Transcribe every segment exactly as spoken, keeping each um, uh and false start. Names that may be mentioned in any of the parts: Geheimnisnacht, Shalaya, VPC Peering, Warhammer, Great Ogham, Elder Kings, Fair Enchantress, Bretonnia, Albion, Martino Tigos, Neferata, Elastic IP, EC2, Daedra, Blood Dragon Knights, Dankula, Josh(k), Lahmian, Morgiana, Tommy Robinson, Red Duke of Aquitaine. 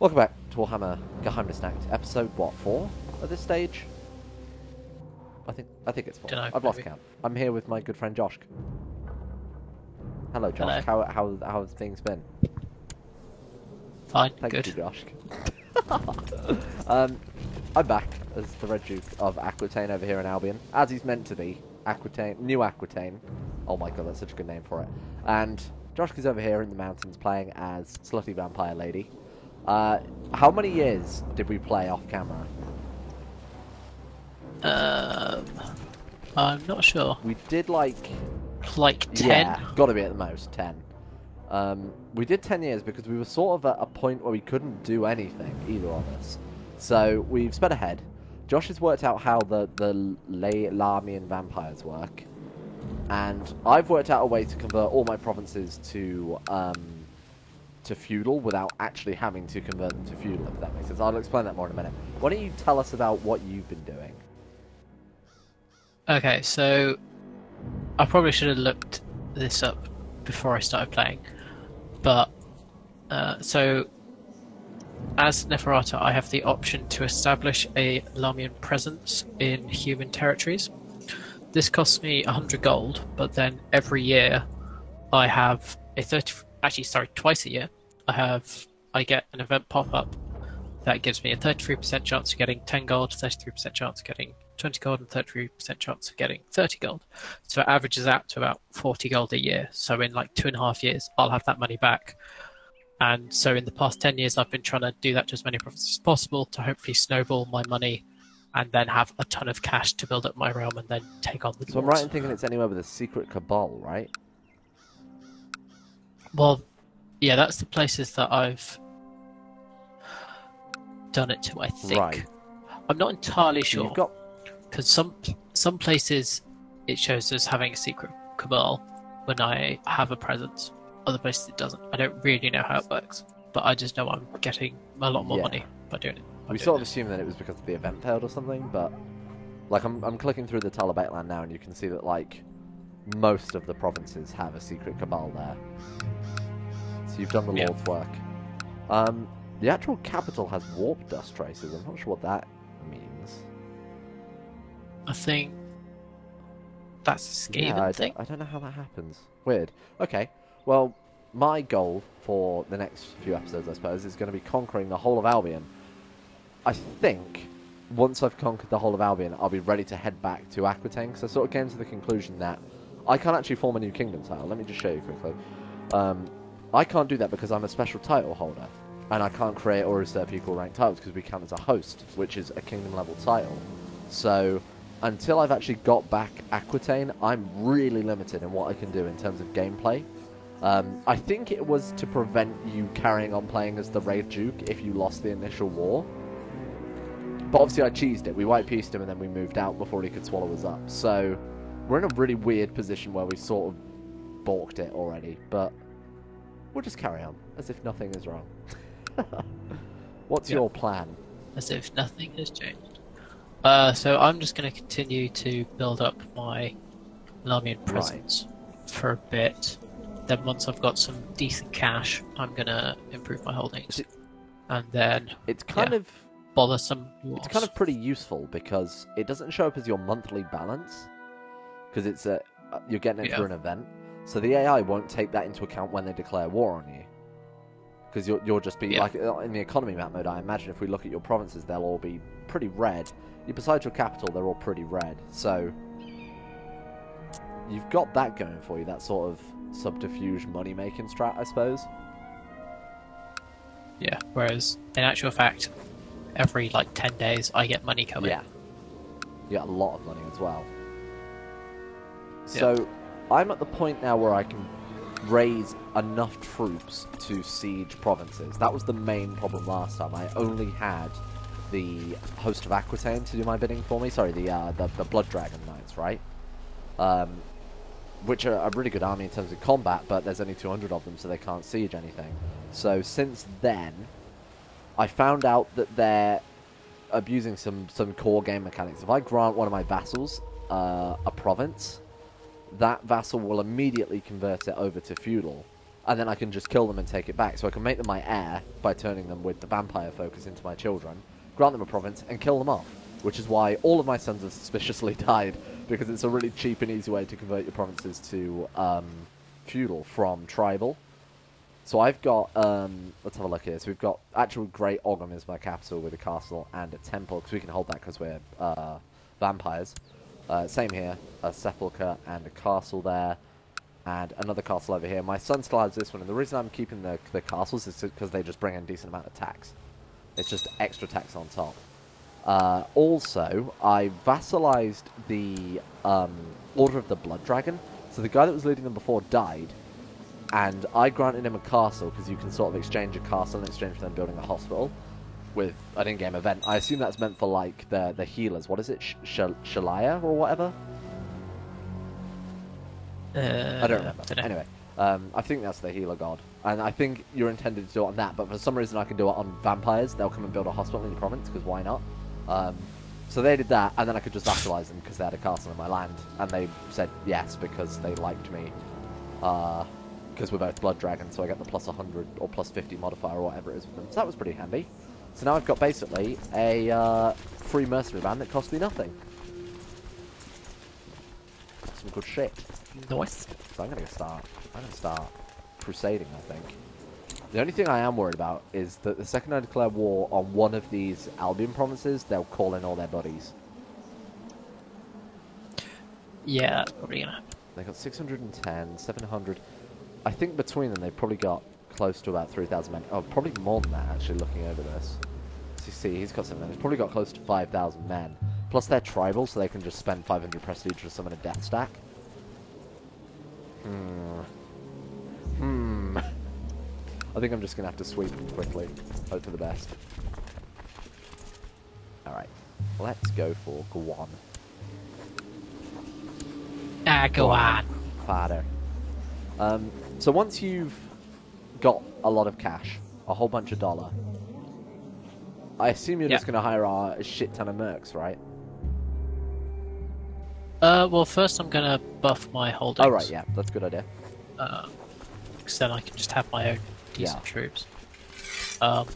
Welcome back to Warhammer Geheimnisnacht, episode, what, four at this stage? I think I think it's four. Dunno, I've maybe. lost count. I'm here with my good friend Josh. Hello, Josh. Hello. How, how, how have things been? Fine, Thank good. you, Josh. um, I'm back as the Red Duke of Aquitaine over here in Albion, as he's meant to be. Aquitaine, New Aquitaine. Oh my god, that's such a good name for it. And Josh is over here in the mountains playing as Slutty Vampire Lady. Uh, how many years did we play off camera? Um, I'm not sure. We did like... Like ten? Yeah, gotta be at the most, ten. Um, we did ten years because we were sort of at a point where we couldn't do anything, either of us. So, we've sped ahead. Josh has worked out how the, the Lahmian vampires work. And I've worked out a way to convert all my provinces to, um... to feudal without actually having to convert them to feudal, if that makes sense. I'll explain that more in a minute. Why don't you tell us about what you've been doing? Okay, so I probably should have looked this up before I started playing, but uh, so as Neferata I have the option to establish a Lahmian presence in human territories. This costs me one hundred gold, but then every year I have a thirty percent Actually, sorry, twice a year, I have I get an event pop-up that gives me a thirty-three percent chance of getting ten gold, thirty-three percent chance of getting twenty gold, and thirty-three percent chance of getting thirty gold. So it averages out to about forty gold a year. So in like two and a half years, I'll have that money back. And so in the past ten years, I've been trying to do that to as many provinces as possible to hopefully snowball my money and then have a ton of cash to build up my realm and then take on the So lords. I'm right in thinking it's anywhere with a secret cabal, right? Well, yeah, that's the places that I've done it to, I think. Right. I'm not entirely sure. You've got... Because some, some places it shows us having a secret cabal when I have a presence. Other places it doesn't. I don't really know how it works, but I just know I'm getting a lot more yeah. money by doing it. By we doing sort of it. assumed that it was because of the event failed or something, but... Like, I'm, I'm clicking through the Talabat land now and you can see that, like... most of the provinces have a secret cabal there. So you've done the yep. Lord's work. Um, the actual capital has warp dust traces. I'm not sure what that means. I think that's a scheme yeah, I thing. I don't know how that happens. Weird. Okay. Well, my goal for the next few episodes, I suppose, is going to be conquering the whole of Albion. I think once I've conquered the whole of Albion, I'll be ready to head back to Aquitaine, because I sort of came to the conclusion that I can't actually form a new kingdom title. Let me just show you quickly. Um, I can't do that because I'm a special title holder. And I can't create or reserve equal rank titles because we count as a host, which is a kingdom level title. So, until I've actually got back Aquitaine, I'm really limited in what I can do in terms of gameplay. Um, I think it was to prevent you carrying on playing as the Red Duke if you lost the initial war. But obviously I cheesed it. We white-pieced him and then we moved out before he could swallow us up. So, we're in a really weird position where we sort of balked it already, but we'll just carry on as if nothing is wrong. What's yep. your plan? As if nothing has changed. Uh, so I'm just going to continue to build up my Lahmian presence right. for a bit. Then once I've got some decent cash, I'm going to improve my holdings, it, and then it's kind yeah, of bothersome. It's kind of pretty useful because it doesn't show up as your monthly balance. Because it's a, you're getting it yeah. through an event, so the A I won't take that into account when they declare war on you. Because you'll you'll just be yeah. like in the economy map mode. I imagine if we look at your provinces, they'll all be pretty red. You besides your capital, they're all pretty red. So you've got that going for you. That sort of subterfuge money making strat, I suppose. Yeah. Whereas in actual fact, every like ten days, I get money coming. Yeah. You get a lot of money as well. So, yep. I'm at the point now where I can raise enough troops to siege provinces. That was the main problem last time. I only had the host of Aquitaine to do my bidding for me. Sorry, the uh, the, the Blood Dragon Knights, right? Um, which are a really good army in terms of combat, but there's only two hundred of them, so they can't siege anything. So, since then, I found out that they're abusing some, some core game mechanics. If I grant one of my vassals uh, a province... that vassal will immediately convert it over to feudal. and then I can just kill them and take it back. So I can make them my heir by turning them with the vampire focus into my children, grant them a province, and kill them off. Which is why all of my sons have suspiciously died, because it's a really cheap and easy way to convert your provinces to um, feudal from tribal. So I've got, um, let's have a look here. So we've got actual Great Ogham is my capital with a castle and a temple, because we can hold that because we're uh, vampires. Uh, same here, a sepulchre and a castle there, and another castle over here. My son still has this one, and the reason I'm keeping the, the castles is because they just bring in a decent amount of tax. It's just extra tax on top. Uh, also, I vassalized the um, Order of the Blood Dragon. So the guy that was leading them before died, and I granted him a castle, because you can sort of exchange a castle in exchange for them building a hospital with an in-game event. I assume that's meant for, like, the, the healers. What is it? Sh Sh Shalaya or whatever? Uh, I don't remember. I don't anyway, um, I think that's the healer god. And I think you're intended to do it on that, but for some reason I can do it on vampires. They'll come and build a hospital in your province, because why not? Um, so they did that, and then I could just vassalize them because they had a castle on my land. And they said yes because they liked me. Uh... Because we're both Blood Dragons, so I get the plus one hundred or plus fifty modifier or whatever it is with them. So that was pretty handy. So now I've got basically a uh, free mercenary band that cost me nothing. Some good shit. Nice. So I'm gonna start. I'm gonna start crusading. I think the only thing I am worried about is that the second I declare war on one of these Albion provinces, they'll call in all their buddies. Yeah, that's probably gonna happen. They got six hundred ten, seven hundred. I think between them, they probably got close to about three thousand men. Oh, probably more than that, actually, looking over this. So you see, he's got some men. He's probably got close to five thousand men. Plus, they're tribal, so they can just spend five hundred prestige to summon a death stack. Hmm. Hmm. I think I'm just going to have to sweep them quickly. Hope for the best. Alright. Let's go for Gwan. Ah, Gwan. Father. Um... So once you've got a lot of cash, a whole bunch of dollar, I assume you're yep. just going to hire a shit ton of mercs, right? Uh, well, first I'm going to buff my holdings. Oh, right, yeah, that's a good idea. Um, because then I can just have my own decent yeah. troops. Um,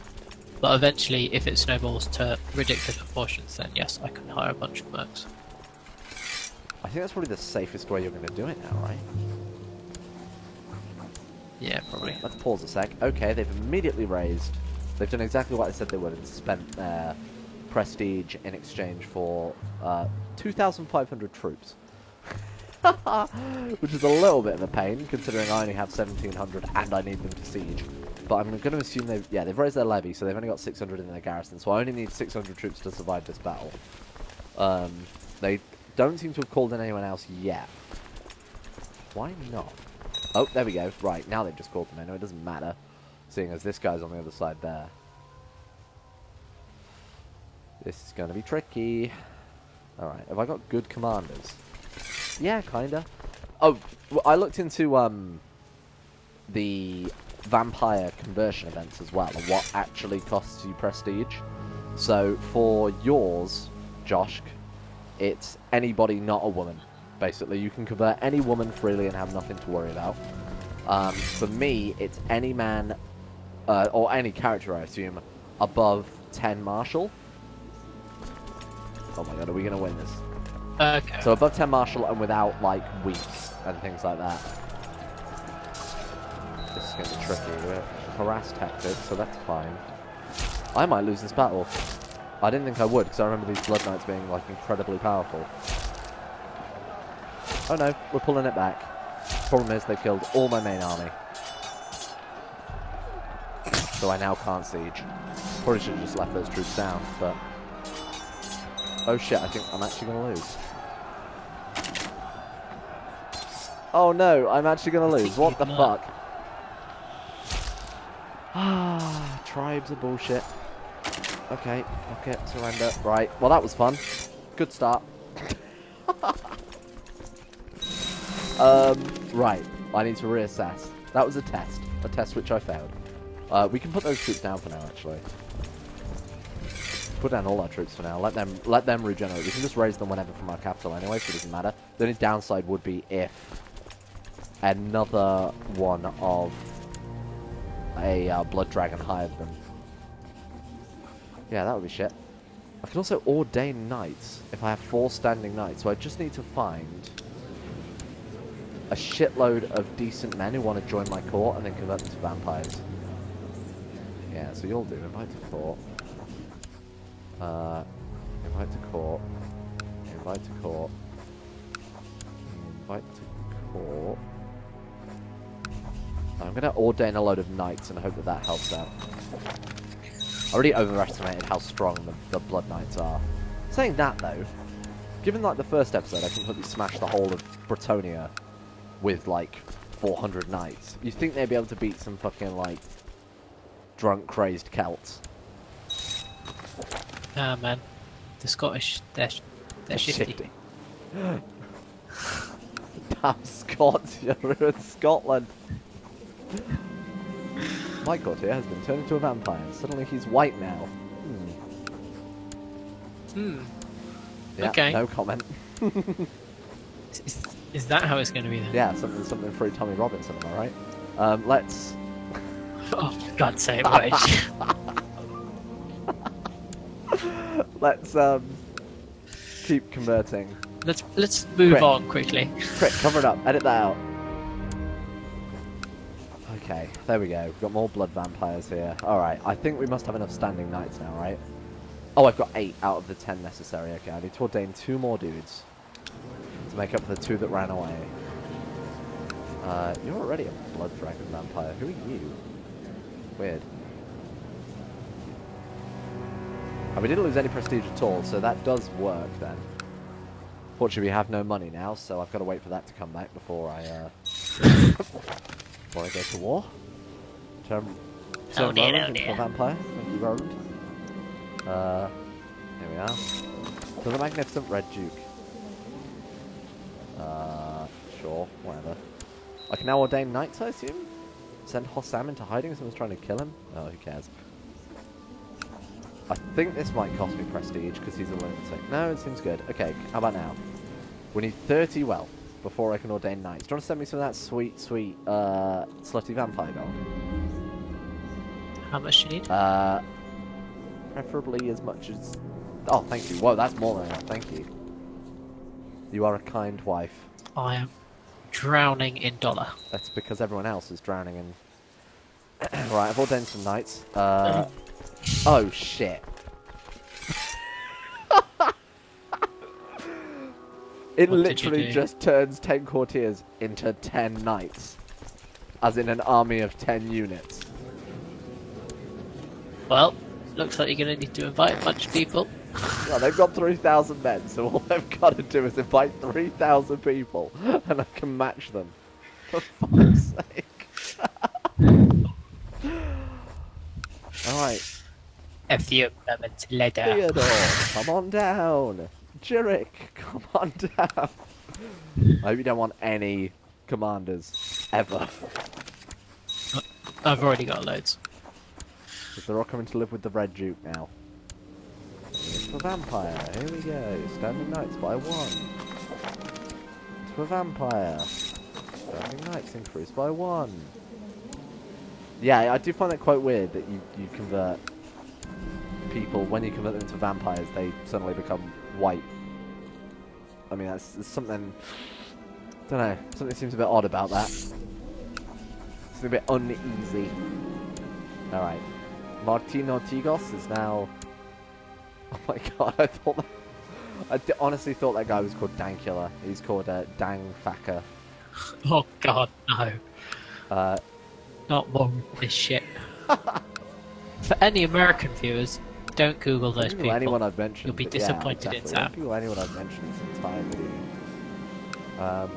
but eventually, if it snowballs to ridiculous proportions, then yes, I can hire a bunch of mercs. I think that's probably the safest way you're going to do it now, right? Yeah, probably. Let's pause a sec. Okay, they've immediately raised. They've done exactly what I said they would and spent their prestige in exchange for uh, two thousand five hundred troops. Which is a little bit of a pain, considering I only have seventeen hundred and I need them to siege. But I'm going to assume they've... Yeah, they've raised their levy, so they've only got six hundred in their garrison. So I only need six hundred troops to survive this battle. Um, they don't seem to have called in anyone else yet. Why not? Oh, there we go. Right, now they've just called them in. It doesn't matter, seeing as this guy's on the other side there. This is going to be tricky. Alright, have I got good commanders? Yeah, kinda. Oh, I looked into um, the vampire conversion events as well, and what actually costs you prestige. So, for yours, Josh, it's anybody not a woman. Basically, you can convert any woman freely and have nothing to worry about. Um, for me, it's any man, uh, or any character, I assume, above ten martial. Oh my god, are we going to win this? Okay. So above ten martial and without, like, weeks and things like that. This is going to be tricky. We're harass tactics, so that's fine. I might lose this battle. I didn't think I would, because I remember these Blood Knights being, like, incredibly powerful. Oh no, we're pulling it back. Problem is, they killed all my main army. So I now can't siege. Probably should have just left those troops down, but... Oh shit, I think I'm actually going to lose. Oh no, I'm actually going to lose. What the fuck? Ah, tribes are bullshit. Okay, fuck it, surrender. Right, well that was fun. Good start. Um, right, I need to reassess. That was a test. A test which I failed. Uh, we can put those troops down for now, actually. Put down all our troops for now. Let them let them regenerate. We can just raise them whenever from our capital anyway, so it doesn't matter. The only downside would be if another one of a uh, Blood Dragon higher than them. Yeah, that would be shit. I can also ordain knights if I have four standing knights, so I just need to find a shitload of decent men who want to join my court and then convert them to vampires. Yeah, so you'll do. Invite to court. Uh, invite to court. Invite to court. Invite to court. I'm going to ordain a load of knights and hope that that helps out. I already overestimated how strong the, the Blood Knights are. Saying that, though, given, like, the first episode, I completely smashed the whole of Bretonnia with, like, four hundred knights. You'd think they'd be able to beat some fucking, like, drunk, crazed Celts. Nah, man. The Scottish, they're, they're shifty. shifty. Damn Scots, you ruined Scotland. My god here has been turned into a vampire. Suddenly he's white now. Hmm. Hmm. Yeah, okay. No comment. is, is that how it's going to be then? Yeah, something, something free Tommy Robinson, am I right? Um, let's... oh, for God's sake, wait. Let's, um... keep converting. Let's let's move Crit. on quickly. Crit, cover it up. Edit that out. Okay, there we go. We've got more blood vampires here. Alright, I think we must have enough standing knights now, right? Oh, I've got eight out of the ten necessary. Okay, I need to ordain two more dudes to make up for the two that ran away. Uh, you're already a blood dragon vampire. Who are you? Weird. And we didn't lose any prestige at all, so that does work then. Fortunately, we have no money now, so I've got to wait for that to come back before I, uh... before I go to war. Turn, turn oh dear, Roland oh dear. into a vampire. Thank you, Roland. Uh, here we are. To the magnificent Red Duke. Uh, sure, whatever. I can now ordain knights, I assume? Send Hossam into hiding, someone's trying to kill him? Oh, who cares? I think this might cost me prestige, because he's a lunatic. No, it seems good. Okay, how about now? We need thirty wealth before I can ordain knights. Do you want to send me some of that sweet, sweet, uh, slutty vampire gold? How much do you need? Uh, preferably as much as... Oh, thank you. Whoa, that's more than enough. Thank you. You are a kind wife. I am drowning in dollar. That's because everyone else is drowning in... Right, I've ordained some knights. Uh, oh, shit. It what literally just turns ten courtiers into ten knights. As in an army of ten units. Well, looks like you're going to need to invite a bunch of people. Well, they've got three thousand men, so all they've got to do is invite three thousand people, and I can match them. For fuck's sake. Alright. A few moments later. Theodore, come on down. Jurek, come on down. I hope you don't want any commanders, ever. I've already got loads. Because they're all coming to live with the Red Duke now. To a vampire, here we go. Standing knights by one. To a vampire. Standing knights increase by one. Yeah, I do find it quite weird that you, you convert people, when you convert them to vampires, they suddenly become... white. I mean, that's, that's something. Don't know. Something seems a bit odd about that. It's a bit uneasy. All right. Martino Tigos is now. Oh my god! I thought. That... I d honestly thought that guy was called Dankula. He's called uh, Dang Facker. Oh god, no. Uh. Not more with this shit. For any American viewers. Don't Google those people. Anyone I've mentioned, you'll be disappointed in that. Google anyone I've mentioned this entire video. Um,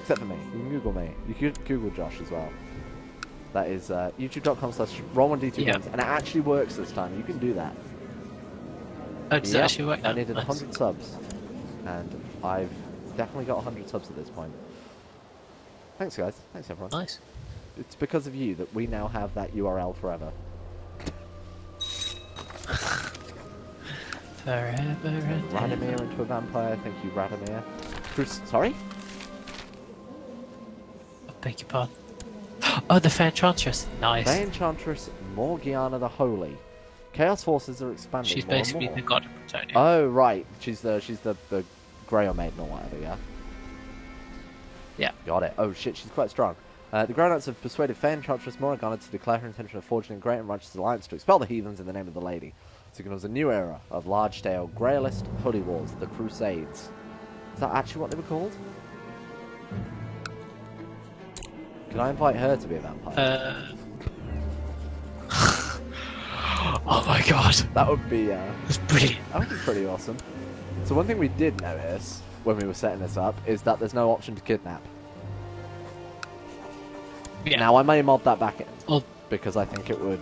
except for me. You can Google me. You can Google Josh as well. That is uh, youtube dot com slash roll one d two games, yeah. And it actually works this time. You can do that. Oh, does yep. it actually work now? I needed nice. one hundred subs, and I've definitely got one hundred subs at this point. Thanks, guys. Thanks, everyone. Nice. It's because of you that we now have that U R L forever. Forever and Radomir ever. Into a vampire. Thank you, Radomir. Bruce, sorry? I beg your pardon. Oh, the Fair Enchantress. Nice. Fair Enchantress Morgiana the Holy. Chaos forces are expanding. She's more basically and more. the god of Bretonnia. Oh right, she's the she's the the Grail Maiden or whatever, yeah. Yeah. Got it. Oh shit, she's quite strong. Uh, the Grown Knights have persuaded Fair Enchantress Morgana to declare her intention of forging a great and righteous alliance to expel the heathens in the name of the Lady. Signals a new era of large-scale Grailist holy wars, the Crusades. Is that actually what they were called? Can I invite her to be a vampire? Uh... oh my god! That would be, uh... That's brilliant. That would be pretty awesome. So one thing we did notice when we were setting this up is that there's no option to kidnap. Yeah. Now I may mod that back in oh. because I think it would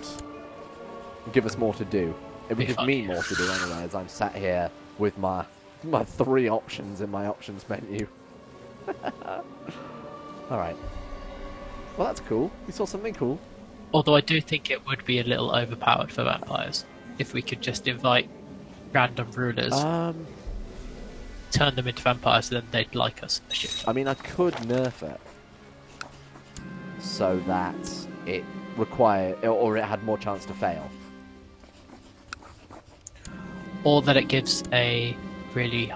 give us more to do. It would Be give fun, me yeah. more to do anyway, as I'm sat here with my my three options in my options menu. All right. Well, that's cool. We saw something cool. Although I do think it would be a little overpowered for vampires if we could just invite random rulers, um... turn them into vampires, and then they'd like us. I mean, I could nerf it. So that it required, or it had more chance to fail, or that it gives a really,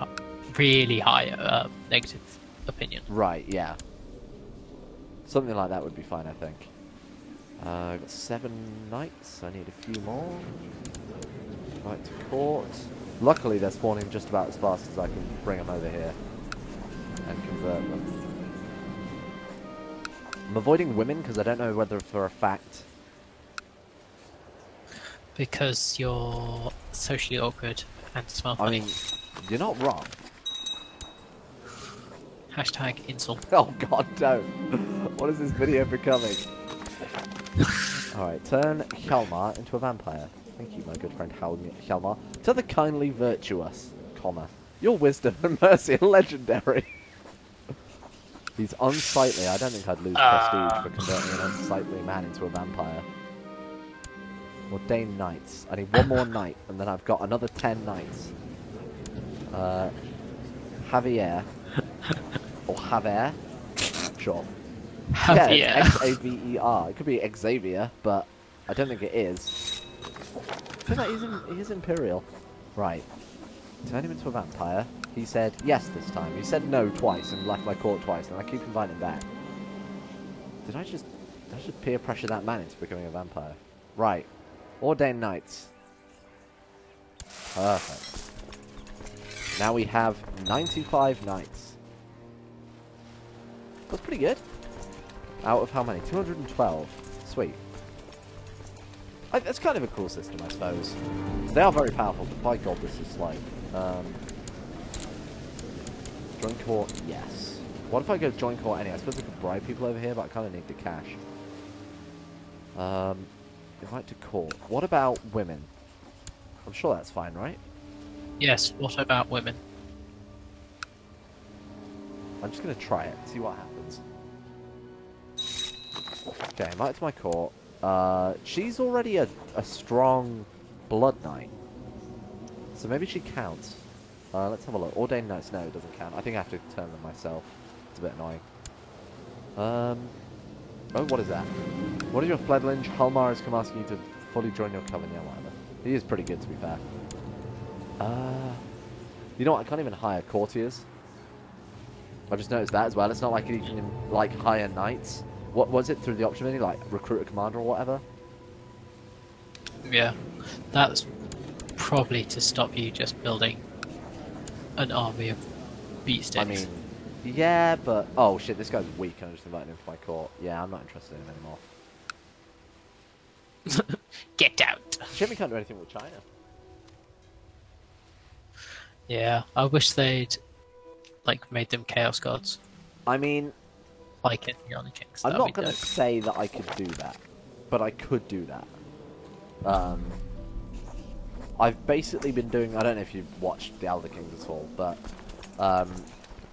really high uh, negative opinion. Right? Yeah. Something like that would be fine, I think. Uh, I've got seven knights. I need a few more. Right to court. Luckily, they're spawning just about as fast as I can bring them over here and convert them. I'm avoiding women because I don't know whether for a fact. Because you're socially awkward and smell funny. I mean, you're not wrong. Hashtag insult. Oh god, don't. What is this video becoming? Alright, turn Hjalmar into a vampire. Thank you, my good friend Hjalmar. To the kindly virtuous, comma. Your wisdom and mercy are legendary. He's unsightly. I don't think I'd lose prestige uh... for converting an unsightly man into a vampire. Ordained knights. I need one more knight, and then I've got another ten knights. Uh, Javier. Or Javier? Sure. Javier. Yeah, X A V E R. It could be Xavier, but I don't think it is. I think he's, in, he's imperial. Right. Turn him into a vampire. He said yes this time. He said no twice and left my court twice, and I keep inviting him back. Did I just... Did I just peer pressure that man into becoming a vampire? Right. Ordained knights. Perfect. Now we have ninety-five knights. That's pretty good. Out of how many? two hundred twelve. Sweet. I, that's kind of a cool system, I suppose. They are very powerful, but by god, this is slow. Um... Join court, yes. What if I go join court anyway? I suppose I could bribe people over here, but I kind of need the cash. Um, invite to court. What about women? I'm sure that's fine, right? Yes, what about women? I'm just going to try it, see what happens. Okay, invite to my court. Uh, she's already a, a strong blood knight. So maybe she counts. Uh, let's have a look. Ordained knights, no, it doesn't count. I think I have to turn them myself. It's a bit annoying. Um, oh, what is that? What is your fledling? Hjalmar has come asking you to fully join your coven. Yeah, whatever. He is pretty good, to be fair. Uh, you know what? I can't even hire courtiers. I just noticed that as well. It's not like you can, like, hire knights. What was it through the option menu? Like, recruit a commander or whatever? Yeah. That's probably to stop you just building an army of beast eggs. I mean, yeah, but... Oh, shit, this guy's weak. I'm just inviting him to my court. Yeah, I'm not interested in him anymore. Get out. Shit, we can't do anything with China. Yeah, I wish they'd, like, made them chaos gods. I mean... Like in the Elder Kings. I'm not going to say that I could do that, but I could do that. Um... I've basically been doing, I don't know if you've watched the Elder Kings at all, but um,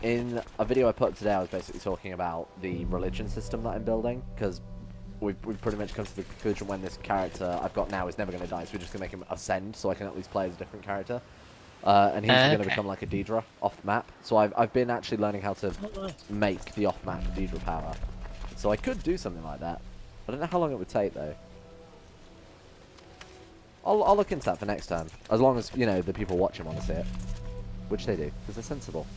in a video I put up today I was basically talking about the religion system that I'm building, because we've, we've pretty much come to the conclusion when this character I've got now is never going to die, so we're just going to make him ascend so I can at least play as a different character. Uh, and he's uh, okay. going to become like a Daedra off-map, so I've, I've been actually learning how to make the off-map Daedra power. So I could do something like that, I don't know how long it would take, though. I'll, I'll look into that for next time. As long as, you know, the people watching want to see it. Which they do, because they're sensible.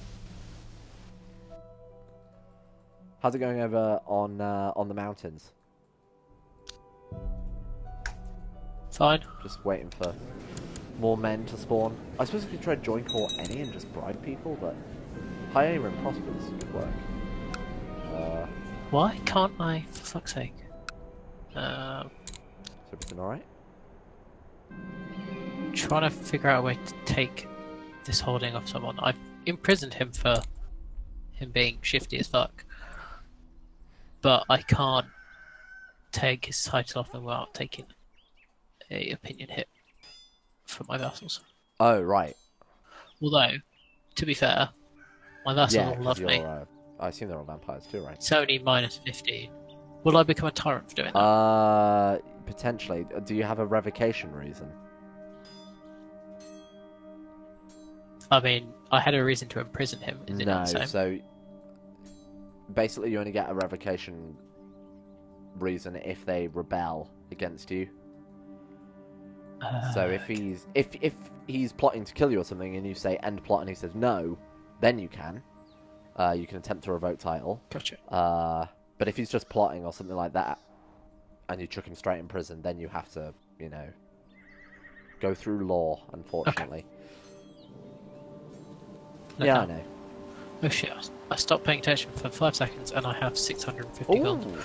How's it going over on uh, on the mountains? Fine. Just waiting for more men to spawn. I suppose I could try join core any and just bribe people, but higher and prosperous could work. Uh, Why can't I? For fuck's sake. Um, is everything alright? Trying to figure out a way to take this holding off someone. I've imprisoned him for him being shifty as fuck. But I can't take his title off him without taking a opinion hit from my vassals. Oh, right. Although, to be fair, my vassals yeah, all love me. Uh, I assume they're all vampires too, right? It's only minus fifteen. Will I become a tyrant for doing that? Uh, potentially. Do you have a revocation reason? I mean, I had a reason to imprison him. Is it no, so... so... Basically, you only get a revocation reason if they rebel against you. Uh, so if he's if if he's plotting to kill you or something, and you say end plot, and he says no, then you can, uh, you can attempt to revoke title. Gotcha. Uh, but if he's just plotting or something like that, and you chuck him straight in prison, then you have to, you know, go through law. Unfortunately. Okay. No, yeah, no. I know. Oh shit, I stopped paying attention for five seconds and I have six hundred fifty Ooh. Gold.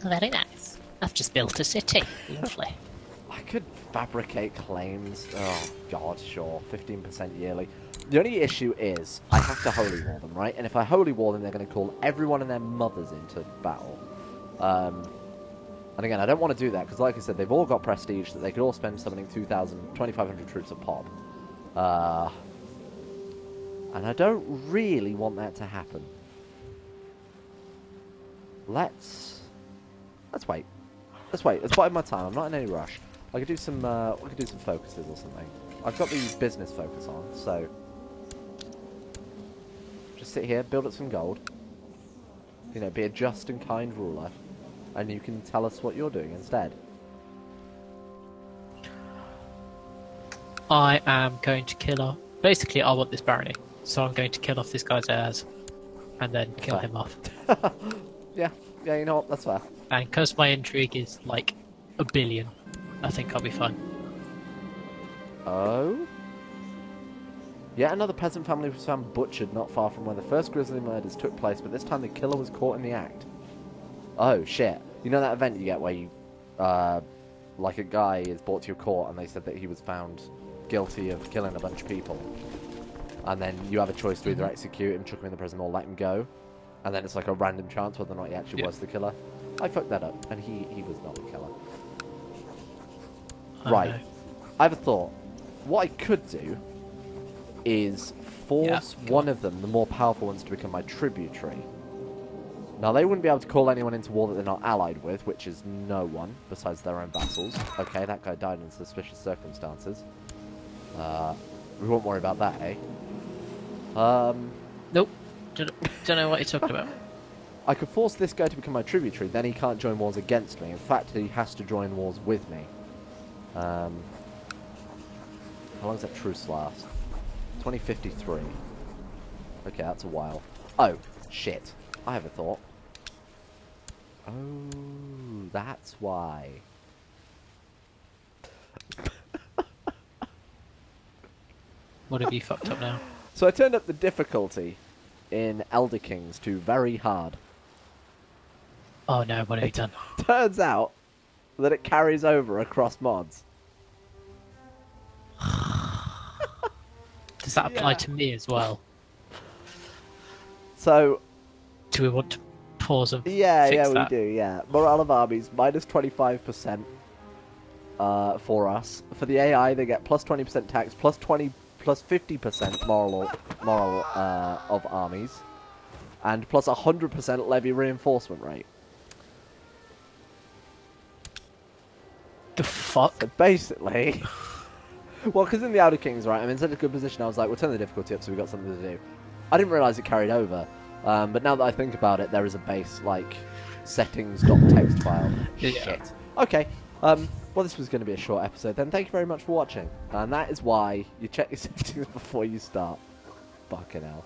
Very nice. I've just built a city. Lovely. I could fabricate claims. Oh god, sure. fifteen percent yearly. The only issue is I have to holy war them, right? And if I holy war them, they're going to call everyone and their mothers into battle. Um, and again, I don't want to do that because, like I said, they've all got prestige that they could all spend summoning two thousand, twenty-five hundred troops a pop. Uh... And I don't really want that to happen. Let's... Let's wait. Let's wait. Let's buy my time. I'm not in any rush. I could do some, uh... I could do some focuses or something. I've got the business focus on, so... Just sit here, build up some gold. You know, be a just and kind ruler. And you can tell us what you're doing instead. I am going to kill her. Basically, I want this barony, so I'm going to kill off this guy's heirs, and then kill fair. him off. yeah, yeah, you know what, that's fair. And because my intrigue is, like, a billion, I think I'll be fine. Oh? Yet another peasant family was found butchered not far from where the first grisly murders took place, but this time the killer was caught in the act. Oh, shit. You know that event you get where you, uh, like a guy is brought to your court and they said that he was found... guilty of killing a bunch of people, and then you have a choice to either execute him, chuck him in the prison, or let him go, and then it's like a random chance whether or not he actually yep. was the killer. I fucked that up, and he he was not the killer. I right, know. I have a thought. What I could do is force yeah, one on. of them, the more powerful ones, to become my tributary. Now they wouldn't be able to call anyone into war that they're not allied with, which is no one besides their own vassals. Okay, that guy died in suspicious circumstances. Uh, we won't worry about that, eh? Um... Nope. Don't, don't know what you're talking about. I could force this guy to become my tributary, then he can't join wars against me. In fact, he has to join wars with me. Um... How long does that truce last? twenty fifty-three. Okay, that's a while. Oh, shit. I have a thought. Oh, that's why. What have you fucked up now? So I turned up the difficulty in Elder Kings to very hard. Oh no, what have it you done? Turns out that it carries over across mods. Does that apply yeah. to me as well? So... Do we want to pause and yeah, fix Yeah, yeah, we do, yeah. Morale of armies, minus twenty-five percent uh, for us. For the A I, they get plus twenty percent tax, plus twenty percent plus fifty percent moral, moral uh, of armies, and plus one hundred percent levy reinforcement rate. The fuck? So basically... well, because in the Elder Kings, right, I'm in such a good position, I was like, we'll turn the difficulty up so we've got something to do. I didn't realise it carried over, um, but now that I think about it, there is a base, like, settings dot text file. Yeah. Shit. Okay. Um, well, this was going to be a short episode then. Thank you very much for watching. And that is why you check your settings before you start. Fucking hell.